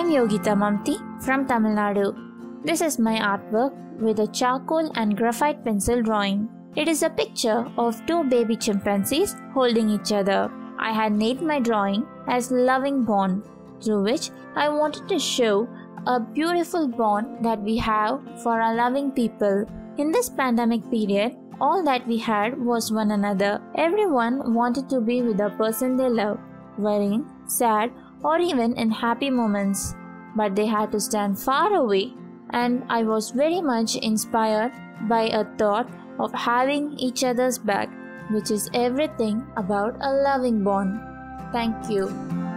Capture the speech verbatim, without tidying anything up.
I'm Yogithamumti from Tamil Nadu. This is my artwork with a charcoal and graphite pencil drawing. It is a picture of two baby chimpanzees holding each other. I had named my drawing as Loving Bond, through which I wanted to show a beautiful bond that we have for our loving people. In this pandemic period, all that we had was one another. Everyone wanted to be with the person they love, worrying, sad, or even in happy moments. But they had to stand far away, and I was very much inspired by a thought of having each other's back, which is everything about a loving bond. Thank you.